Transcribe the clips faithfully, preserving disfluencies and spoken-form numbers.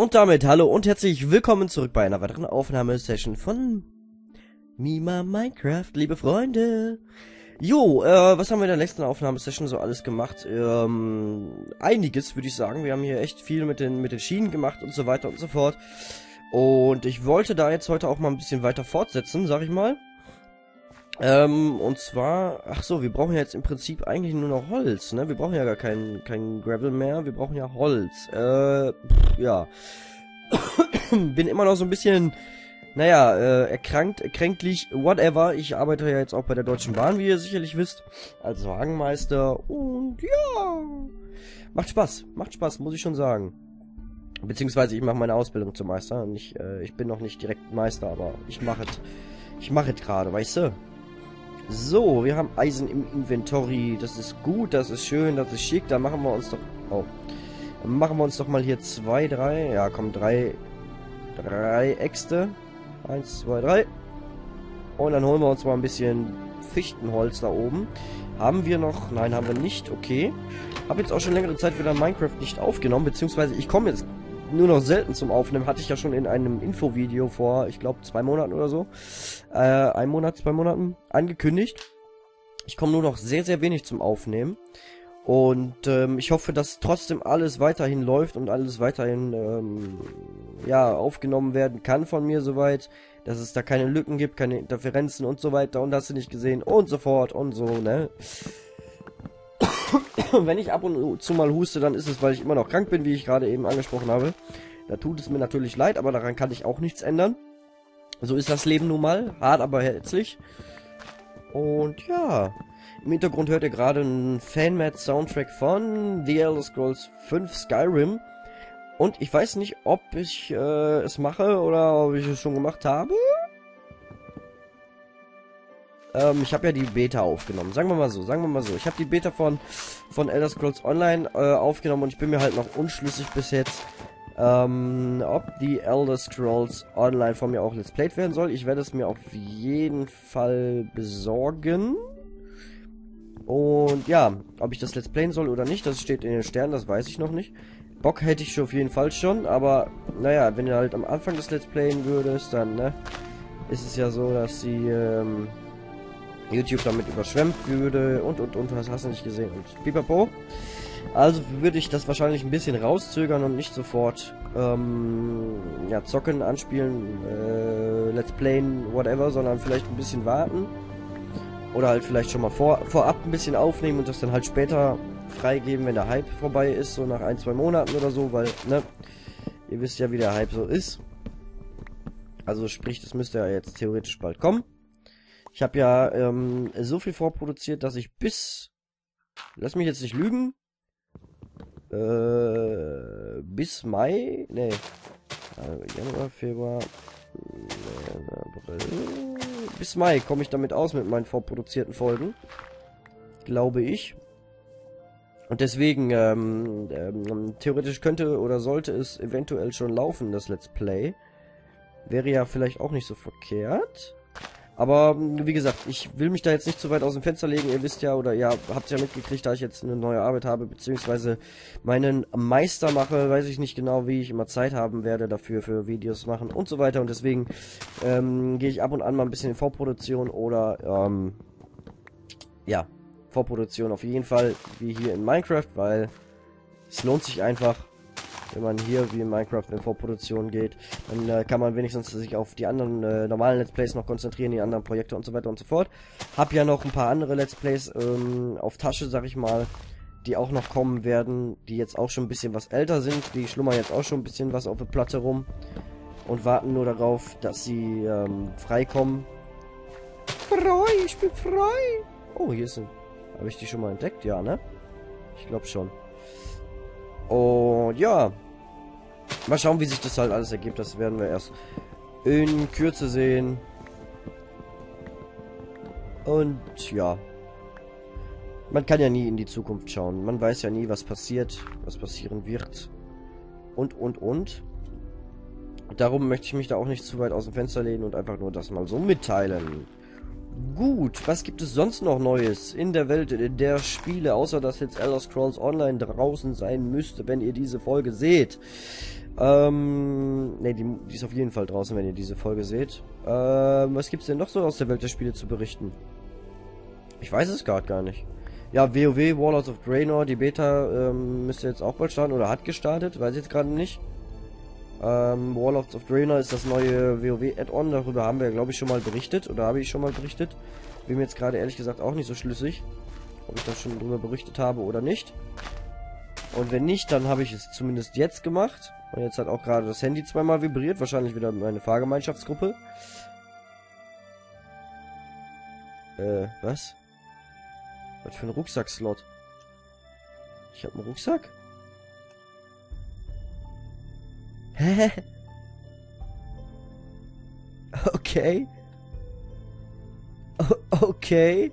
Und damit hallo und herzlich willkommen zurück bei einer weiteren Aufnahmesession von Mima Minecraft, liebe Freunde. Jo, äh, was haben wir in der letzten Aufnahmesession so alles gemacht? Ähm, einiges, würde ich sagen. Wir haben hier echt viel mit den, mit den Schienen gemacht und so weiter und so fort. Und ich wollte da jetzt heute auch mal ein bisschen weiter fortsetzen, sag ich mal. Ähm, und zwar, ach so, wir brauchen ja jetzt im Prinzip eigentlich nur noch Holz, ne? Wir brauchen ja gar kein, kein Gravel mehr, wir brauchen ja Holz. Äh, pff, ja. Bin immer noch so ein bisschen, naja, äh, erkrankt, kränklich, whatever. Ich arbeite ja jetzt auch bei der Deutschen Bahn, wie ihr sicherlich wisst, als Wagenmeister und ja, macht Spaß, macht Spaß, muss ich schon sagen. Beziehungsweise ich mache meine Ausbildung zum Meister und ich, äh, ich bin noch nicht direkt Meister, aber ich mache es, ich mache es gerade, weißt du? So, wir haben Eisen im Inventory. Das ist gut, das ist schön, das ist schick. Da machen wir uns doch... Oh. Machen wir uns doch mal hier zwei, drei... Ja, komm, drei... Drei Äxte. Eins, zwei, drei. Und dann holen wir uns mal ein bisschen Fichtenholz da oben. Haben wir noch... Nein, haben wir nicht. Okay. Habe jetzt auch schon längere Zeit wieder Minecraft nicht aufgenommen. Beziehungsweise ich komme jetzt nur noch selten zum Aufnehmen. Hatte ich ja schon in einem Infovideo vor, ich glaube, zwei Monaten oder so. Äh, ein Monat, zwei Monaten angekündigt. Ich komme nur noch sehr, sehr wenig zum Aufnehmen. Und ähm, ich hoffe, dass trotzdem alles weiterhin läuft und alles weiterhin ähm, ja, aufgenommen werden kann von mir soweit. Dass es da keine Lücken gibt, keine Interferenzen und so weiter. Und hast du nicht gesehen und so fort und so, ne? Wenn ich ab und zu mal huste, dann ist es, weil ich immer noch krank bin, wie ich gerade eben angesprochen habe. Da tut es mir natürlich leid, aber daran kann ich auch nichts ändern. So ist das Leben nun mal. Hart, aber herzlich. Und ja, im Hintergrund hört ihr gerade einen Fanmade-Soundtrack von The Elder Scrolls fünf Skyrim. Und ich weiß nicht, ob ich äh, es mache oder ob ich es schon gemacht habe. Ähm, ich habe ja die Beta aufgenommen, sagen wir mal so, sagen wir mal so. Ich habe die Beta von, von Elder Scrolls Online äh, aufgenommen und ich bin mir halt noch unschlüssig bis jetzt, ähm, ob die Elder Scrolls Online von mir auch Let's Played werden soll. Ich werde es mir auf jeden Fall besorgen. Und ja, ob ich das Let's Playen soll oder nicht, das steht in den Sternen, das weiß ich noch nicht. Bock hätte ich schon auf jeden Fall schon, aber naja, wenn ihr halt am Anfang das Let's Playen würdest, dann, ne, ist es ja so, dass die, ähm... YouTube damit überschwemmt würde und und und, das hast du nicht gesehen und pipapo. Also würde ich das wahrscheinlich ein bisschen rauszögern und nicht sofort ähm, ja, zocken, anspielen, äh, Let's Playen, whatever, sondern vielleicht ein bisschen warten oder halt vielleicht schon mal vor, vorab ein bisschen aufnehmen und das dann halt später freigeben, wenn der Hype vorbei ist, so nach ein, zwei Monaten oder so, weil, ne, ihr wisst ja, wie der Hype so ist. Also sprich, das müsste ja jetzt theoretisch bald kommen. Ich habe ja ähm, so viel vorproduziert, dass ich bis, lass mich jetzt nicht lügen, äh, bis Mai, nee, also Januar, Februar, äh, April, bis Mai komme ich damit aus mit meinen vorproduzierten Folgen, glaube ich. Und deswegen, ähm, ähm, theoretisch könnte oder sollte es eventuell schon laufen, das Let's Play. Wäre ja vielleicht auch nicht so verkehrt. Aber, wie gesagt, ich will mich da jetzt nicht zu weit aus dem Fenster legen. Ihr wisst ja, oder ihr habt ja mitgekriegt, da ich jetzt eine neue Arbeit habe, beziehungsweise meinen Meister mache, weiß ich nicht genau, wie ich immer Zeit haben werde dafür, für Videos machen und so weiter. Und deswegen ähm, gehe ich ab und an mal ein bisschen in Vorproduktion oder, ähm, ja, Vorproduktion auf jeden Fall, wie hier in Minecraft, weil es lohnt sich einfach. Wenn man hier wie in Minecraft in Vorproduktion geht, dann äh, kann man wenigstens sich auf die anderen äh, normalen Let's Plays noch konzentrieren, die anderen Projekte und so weiter und so fort. Hab ja noch ein paar andere Let's Plays ähm, auf Tasche, sag ich mal, die auch noch kommen werden, die jetzt auch schon ein bisschen was älter sind, die schlummern jetzt auch schon ein bisschen was auf der Platte rum und warten nur darauf, dass sie ähm, freikommen. Frei, ich bin frei! Oh, hier ist ein... Habe ich die schon mal entdeckt? Ja, ne? Ich glaube schon. Und ja, mal schauen, wie sich das halt alles ergibt. Das werden wir erst in Kürze sehen. Und ja, man kann ja nie in die Zukunft schauen. Man weiß ja nie, was passiert, was passieren wird. Und, und, und. Darum möchte ich mich da auch nicht zu weit aus dem Fenster lehnen und einfach nur das mal so mitteilen. Gut, was gibt es sonst noch Neues in der Welt der Spiele, außer dass jetzt Elder Scrolls Online draußen sein müsste, wenn ihr diese Folge seht? Ähm, ne, die, die ist auf jeden Fall draußen, wenn ihr diese Folge seht. Ähm, was gibt's denn noch so aus der Welt der Spiele zu berichten? Ich weiß es gerade gar nicht. Ja, WoW, Warlords of Draenor, die Beta ähm, müsste jetzt auch bald starten oder hat gestartet, weiß ich jetzt gerade nicht. Ähm, Warlords of Draenor ist das neue WoW-Add-on, darüber haben wir, glaube ich, schon mal berichtet, oder habe ich schon mal berichtet. Bin mir jetzt gerade ehrlich gesagt auch nicht so schlüssig, ob ich das schon drüber berichtet habe oder nicht. Und wenn nicht, dann habe ich es zumindest jetzt gemacht. Und jetzt hat auch gerade das Handy zweimal vibriert, wahrscheinlich wieder meine Fahrgemeinschaftsgruppe. Äh, was? Was für ein Rucksackslot? Ich habe einen Rucksack? Hä? Okay. O- okay.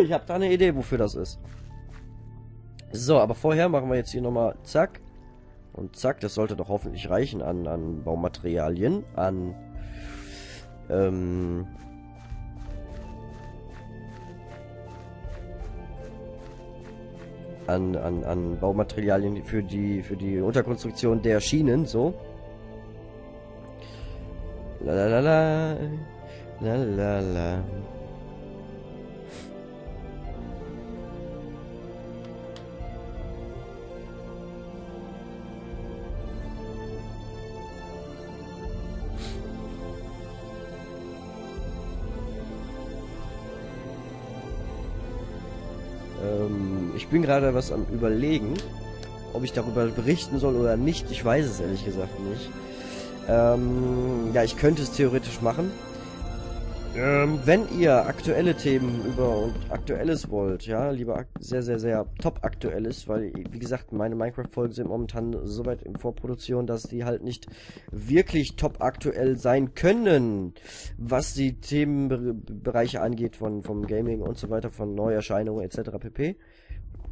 Ich habe da eine Idee, wofür das ist. So, aber vorher machen wir jetzt hier nochmal zack. Und zack, das sollte doch hoffentlich reichen an, an Baumaterialien, an ähm... An, an, an Baumaterialien für die für die Unterkonstruktion der Schienen, so. Lalalala. Lalalala. Ich bin gerade was am Überlegen, ob ich darüber berichten soll oder nicht. Ich weiß es ehrlich gesagt nicht. Ähm, ja, ich könnte es theoretisch machen. Ähm, wenn ihr aktuelle Themen über und Aktuelles wollt, ja, lieber sehr, sehr, sehr top Aktuelles, weil, wie gesagt, meine Minecraft-Folgen sind momentan so weit in Vorproduktion, dass die halt nicht wirklich top aktuell sein können, was die Themenbereiche angeht, von vom Gaming und so weiter, von Neuerscheinungen et cetera pp.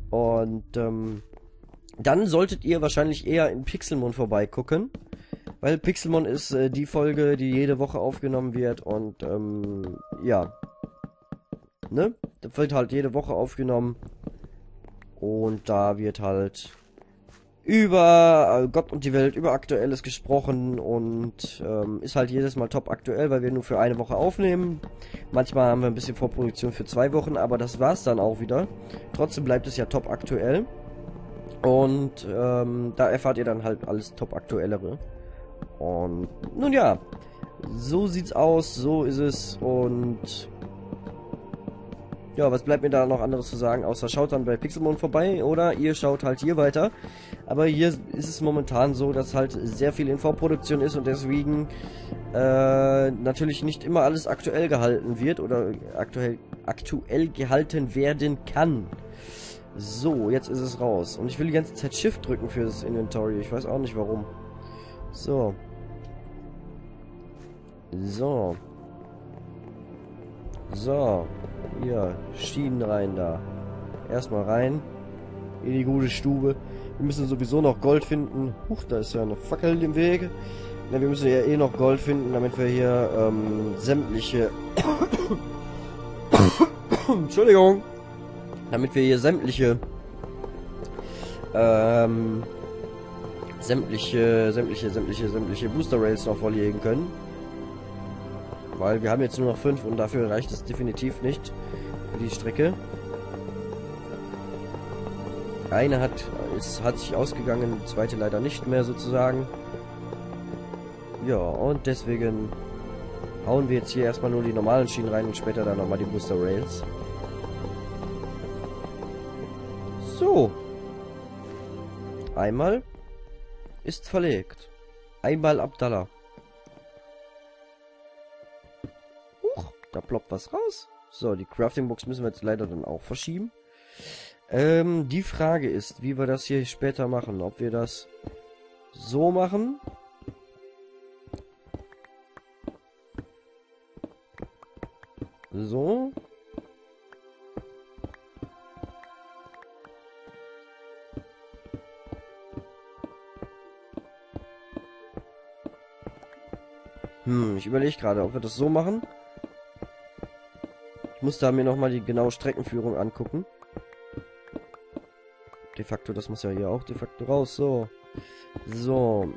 Und ähm, dann solltet ihr wahrscheinlich eher in Pixelmon vorbeigucken, weil Pixelmon ist äh, die Folge, die jede Woche aufgenommen wird und ähm, ja, ne, das wird halt jede Woche aufgenommen und da wird halt über Gott und die Welt, über Aktuelles gesprochen und ähm, ist halt jedes Mal top aktuell, weil wir nur für eine Woche aufnehmen. Manchmal haben wir ein bisschen Vorproduktion für zwei Wochen, aber das war's dann auch wieder. Trotzdem bleibt es ja top aktuell und ähm, da erfahrt ihr dann halt alles top aktuellere. Und nun ja, so sieht's aus, so ist es und ja, was bleibt mir da noch anderes zu sagen, außer schaut dann bei Pixelmon vorbei oder ihr schaut halt hier weiter. Aber hier ist es momentan so, dass halt sehr viel in Vorproduktion ist und deswegen äh, natürlich nicht immer alles aktuell gehalten wird oder aktuell, aktuell gehalten werden kann. So, jetzt ist es raus. Und ich will die ganze Zeit Shift drücken für das Inventory. Ich weiß auch nicht warum. So. So. So. Hier, Schienen rein da. Erstmal rein. In die gute Stube. Wir müssen sowieso noch Gold finden. Huch, da ist ja eine Fackel im Weg. Ja, wir müssen ja eh noch Gold finden, damit wir hier ähm, sämtliche... Entschuldigung. Damit wir hier sämtliche... Ähm... Sämtliche, sämtliche, sämtliche, sämtliche Booster Rails noch volllegen können. Weil wir haben jetzt nur noch fünf und dafür reicht es definitiv nicht für die Strecke. Eine hat, ist, hat sich ausgegangen, die zweite leider nicht mehr sozusagen. Ja, und deswegen hauen wir jetzt hier erstmal nur die normalen Schienen rein und später dann nochmal die Booster Rails. So. Einmal ist verlegt. Einmal Abdallah. Da ploppt was raus. So, die Crafting Box müssen wir jetzt leider dann auch verschieben. Ähm, die Frage ist, wie wir das hier später machen. Ob wir das so machen. So. Hm, ich überlege gerade, ob wir das so machen. muss da mir nochmal die genaue Streckenführung angucken. De facto, das muss ja hier auch de facto raus. So. So.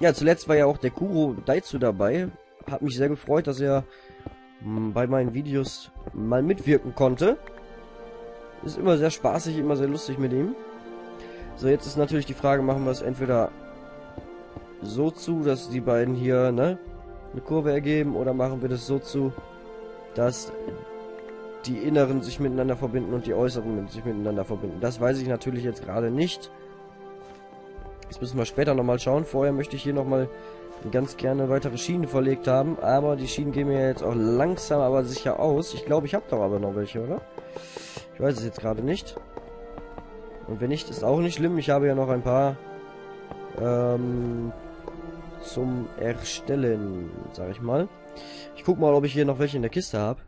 Ja, zuletzt war ja auch der Kuro Daitsu dabei. Hat mich sehr gefreut, dass er bei meinen Videos mal mitwirken konnte. Ist immer sehr spaßig, immer sehr lustig mit ihm. So, jetzt ist natürlich die Frage, machen wir es entweder so zu, dass die beiden hier, ne, eine Kurve ergeben, oder machen wir das so zu, dass die Inneren sich miteinander verbinden und die Äußeren sich miteinander verbinden. Das weiß ich natürlich jetzt gerade nicht. Das müssen wir später nochmal schauen. Vorher möchte ich hier nochmal ganz gerne weitere Schienen verlegt haben, aber die Schienen gehen mir jetzt auch langsam aber sicher aus. Ich glaube, ich habe doch aber noch welche, oder? Ich weiß es jetzt gerade nicht. Und wenn nicht, ist auch nicht schlimm. Ich habe ja noch ein paar ähm, zum Erstellen, sage ich mal. Ich guck mal, ob ich hier noch welche in der Kiste habe.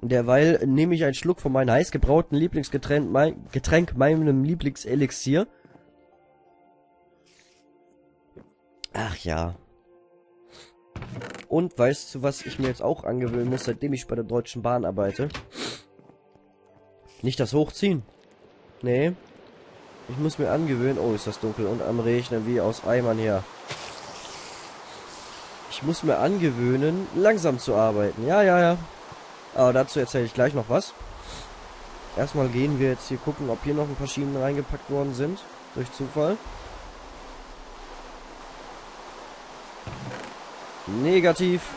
Derweil nehme ich einen Schluck von meinem heiß gebrauten Lieblingsgetränk, mein, Getränk, meinem Lieblingselixier. Ach ja. Und weißt du, was ich mir jetzt auch angewöhnen muss, seitdem ich bei der Deutschen Bahn arbeite? Nicht das Hochziehen. Nee. Ich muss mir angewöhnen... Oh, ist das dunkel und am Regnen wie aus Eimern her. Ich muss mir angewöhnen, langsam zu arbeiten. Ja, ja, ja. Aber dazu erzähle ich gleich noch was. Erstmal gehen wir jetzt hier gucken, ob hier noch ein paar Schienen reingepackt worden sind. Durch Zufall. Negativ.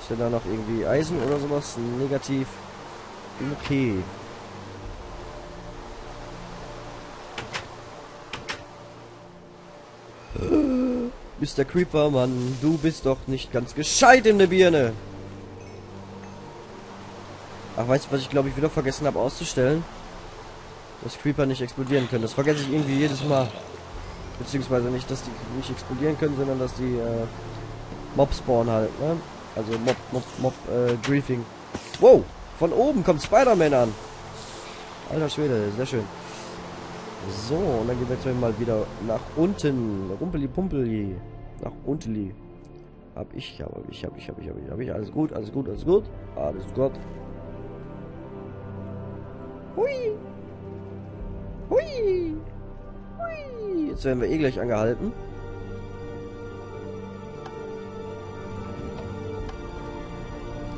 Ist denn da noch irgendwie Eisen oder sowas? Negativ. Okay. Mister Creeper, Mann, du bist doch nicht ganz gescheit in der Birne. Ach, weißt du, was ich glaube ich wieder vergessen habe auszustellen? Dass Creeper nicht explodieren können. Das vergesse ich irgendwie jedes Mal. Beziehungsweise nicht, dass die nicht explodieren können, sondern dass die äh, Mob-Spawn halt, ne? Also Mob, Mob, Mob, äh, Griefing. Wow, von oben kommt Spider-Man an. Alter Schwede, sehr schön. So, und dann gehen wir jetzt mal wieder nach unten. Rumpeli Pumpeli. Nach Unteli. Hab ich, hab ich, hab ich, hab ich, hab ich, hab ich. Alles gut, alles gut, alles gut. Alles gut. Hui. Hui. Hui. Jetzt werden wir eh gleich angehalten.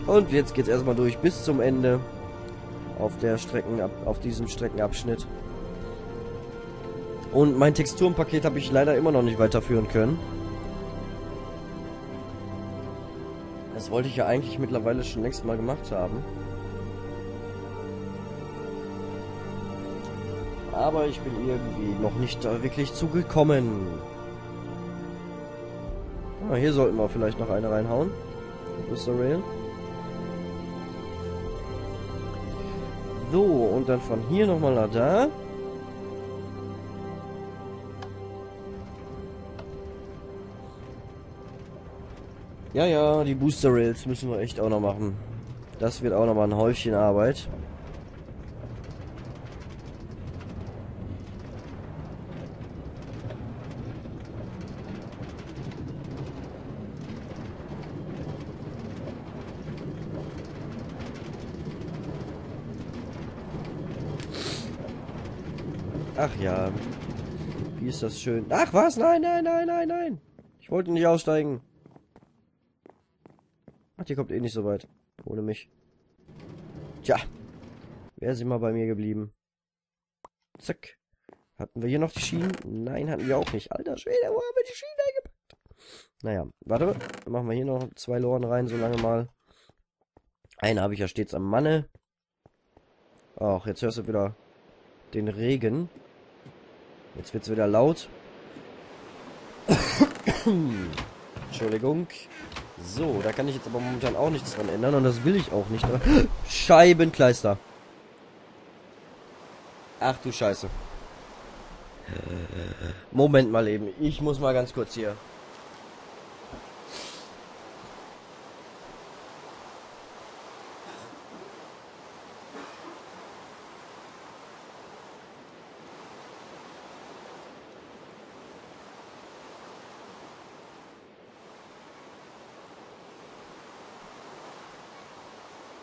Und jetzt geht's erstmal durch bis zum Ende. Auf der Strecken, auf diesem Streckenabschnitt. Und mein Texturenpaket habe ich leider immer noch nicht weiterführen können. Das wollte ich ja eigentlich mittlerweile schon längst mal gemacht haben. Aber ich bin irgendwie noch nicht da wirklich zugekommen. Ah, hier sollten wir vielleicht noch eine reinhauen. Wo ist der Rail? So, und dann von hier nochmal nach da. Ja, ja, die Booster Rails müssen wir echt auch noch machen. Das wird auch noch mal ein Häufchen Arbeit. Ach ja. Wie ist das schön? Ach was? Nein, nein, nein, nein, nein. Ich wollte nicht aussteigen. Ach, die kommt eh nicht so weit. Ohne mich. Tja. Wäre sie mal bei mir geblieben. Zack. Hatten wir hier noch die Schienen? Nein, hatten wir auch nicht. Alter Schwede, wo haben wir die Schienen eingepackt? Naja, warte. Dann machen wir hier noch zwei Loren rein, so lange mal. Eine habe ich ja stets am Manne. Ach, jetzt hörst du wieder den Regen. Jetzt wird's wieder laut. Entschuldigung. So, da kann ich jetzt aber momentan auch nichts dran ändern und das will ich auch nicht. Scheibenkleister. Ach du Scheiße. Moment mal eben, ich muss mal ganz kurz hier.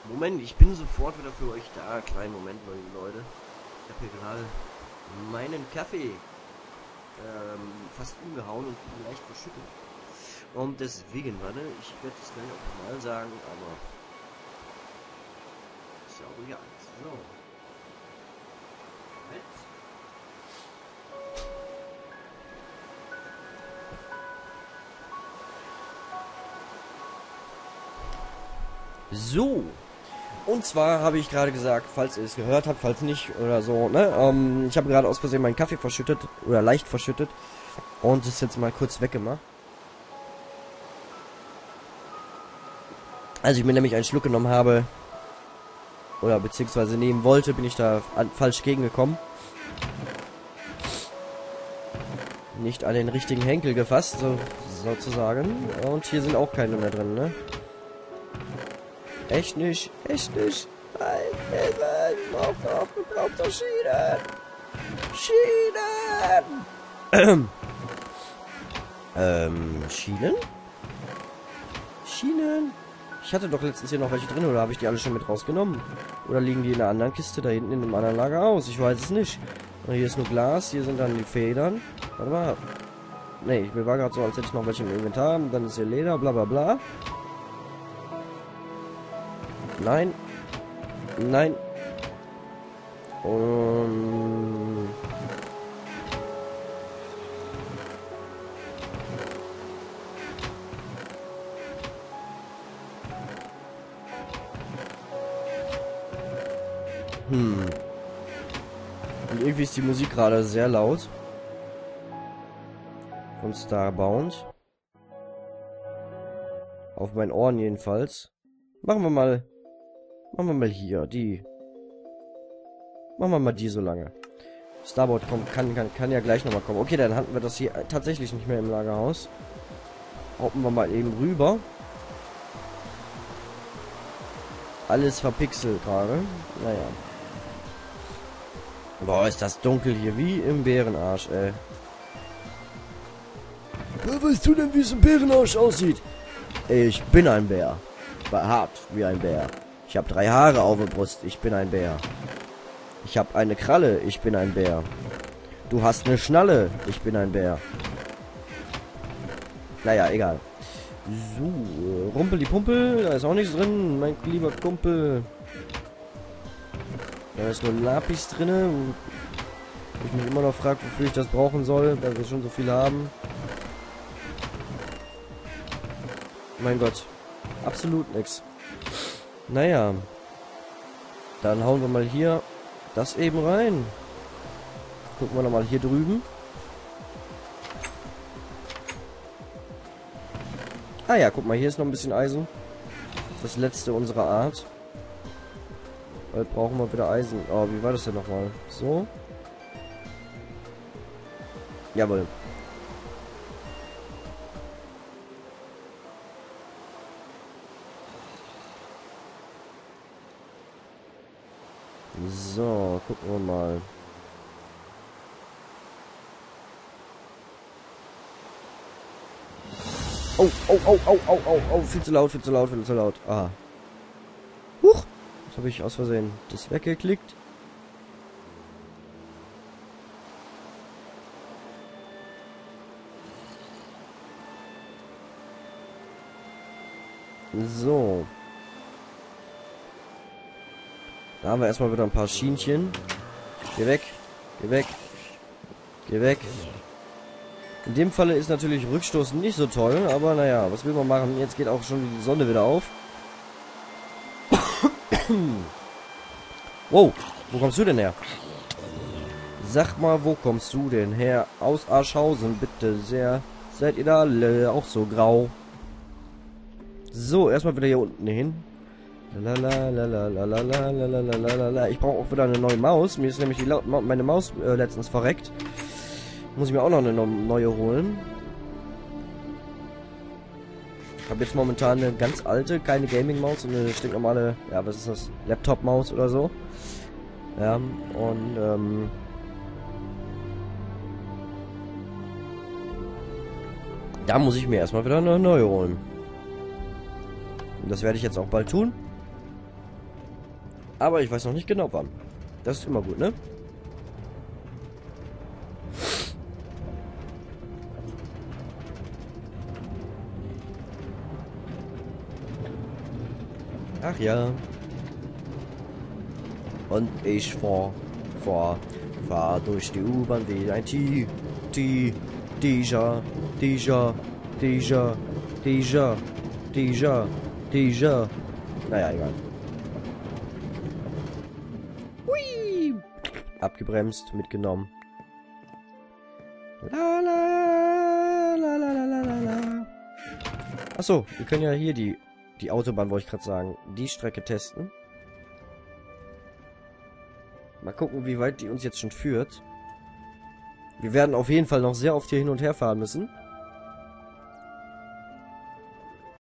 Moment, ich bin sofort wieder für euch da. Kleinen Moment, Leute. Ich habe hier gerade meinen Kaffee ähm, fast umgehauen und ihn leicht verschüttet. Und deswegen, warte, ich werde es gleich auch mal sagen, aber ist ja auch egal. So. Jetzt. So, und zwar habe ich gerade gesagt, falls ihr es gehört habt, falls nicht oder so, ne, ähm, ich habe gerade aus Versehen meinen Kaffee verschüttet oder leicht verschüttet und das jetzt mal kurz weggemacht. Als ich mir nämlich einen Schluck genommen habe oder beziehungsweise nehmen wollte, bin ich da an, falsch gegengekommen. Nicht an den richtigen Henkel gefasst, so, sozusagen. Und hier sind auch keine mehr drin, ne? Echt nicht, echt nicht. Nein, Hilfe, ich brauch doch, ich brauch doch Schienen. Schienen! ähm, Schienen? Schienen? Ich hatte doch letztens hier noch welche drin, oder habe ich die alle schon mit rausgenommen? Oder liegen die in einer anderen Kiste da hinten in einem anderen Lager aus? Ich weiß es nicht. Und hier ist nur Glas, hier sind dann die Federn. Warte mal. Ne, ich war gerade so, als hätte ich noch welche im Inventar. Und dann ist hier Leder, bla bla bla. Nein. Nein. Um. Hm. Und irgendwie ist die Musik gerade sehr laut. Von Starbound. Auf meinen Ohren jedenfalls. Machen wir mal... Machen wir mal hier, die. Machen wir mal die so lange. Starboard kommt, kann, kann, kann ja gleich nochmal kommen. Okay, dann hatten wir das hier tatsächlich nicht mehr im Lagerhaus. Hoppen wir mal eben rüber. Alles verpixelt gerade. Naja. Boah, ist das dunkel hier, wie im Bärenarsch, ey. Ja, weißt du denn, wie es im Bärenarsch aussieht? Ich bin ein Bär. Behaart wie ein Bär. Ich habe drei Haare auf der Brust, ich bin ein Bär. Ich habe eine Kralle, ich bin ein Bär. Du hast eine Schnalle, ich bin ein Bär. Naja, egal. So, Rumpel die Pumpel, da ist auch nichts drin, mein lieber Kumpel. Da ist nur ein Lapis drin. Ich mich immer noch frage, wofür ich das brauchen soll, weil wir schon so viel haben. Mein Gott, absolut nichts. Naja, dann hauen wir mal hier das eben rein. Gucken wir nochmal hier drüben. Ah ja, guck mal, hier ist noch ein bisschen Eisen. Das letzte unserer Art. Heute brauchen wir wieder Eisen. Oh, wie war das denn nochmal? So. Jawohl. So, gucken wir mal. Oh, oh, oh, oh, oh, oh, oh, viel zu laut, viel zu laut, viel zu laut. Ah. Huch, das habe ich aus Versehen das weggeklickt. So. Da haben wir erstmal wieder ein paar Schienchen. Geh weg. Geh weg. Geh weg. In dem Falle ist natürlich Rückstoß nicht so toll, aber naja, was will man machen? Jetzt geht auch schon die Sonne wieder auf. Wow, wo kommst du denn her? Sag mal, wo kommst du denn her? Aus Arschhausen, bitte sehr. Seid ihr da alle auch so grau? So, erstmal wieder hier unten hin. Lalalalalalalalalala. Ich brauche auch wieder eine neue Maus. Mir ist nämlich die La Ma meine Maus äh, letztens verreckt. Muss ich mir auch noch eine no neue holen. Ich habe jetzt momentan eine ganz alte, keine Gaming-Maus, und eine stinknormale, ja, was ist das? Laptop-Maus oder so. Ja, und ähm... da muss ich mir erstmal wieder eine neue holen. Und das werde ich jetzt auch bald tun. Aber ich weiß noch nicht genau wann. Das ist immer gut, ne? Ach ja. Und ich fahr, fahr, fahr durch die U-Bahn wie ein Tier. Tier, Tier, Tier, Tier, Tier, Tier, Tier. Naja, egal. Hui! Abgebremst, mitgenommen. La la la la la la la. Achso, wir können ja hier die, die Autobahn, wollte ich gerade sagen, die Strecke testen. Mal gucken, wie weit die uns jetzt schon führt. Wir werden auf jeden Fall noch sehr oft hier hin und her fahren müssen.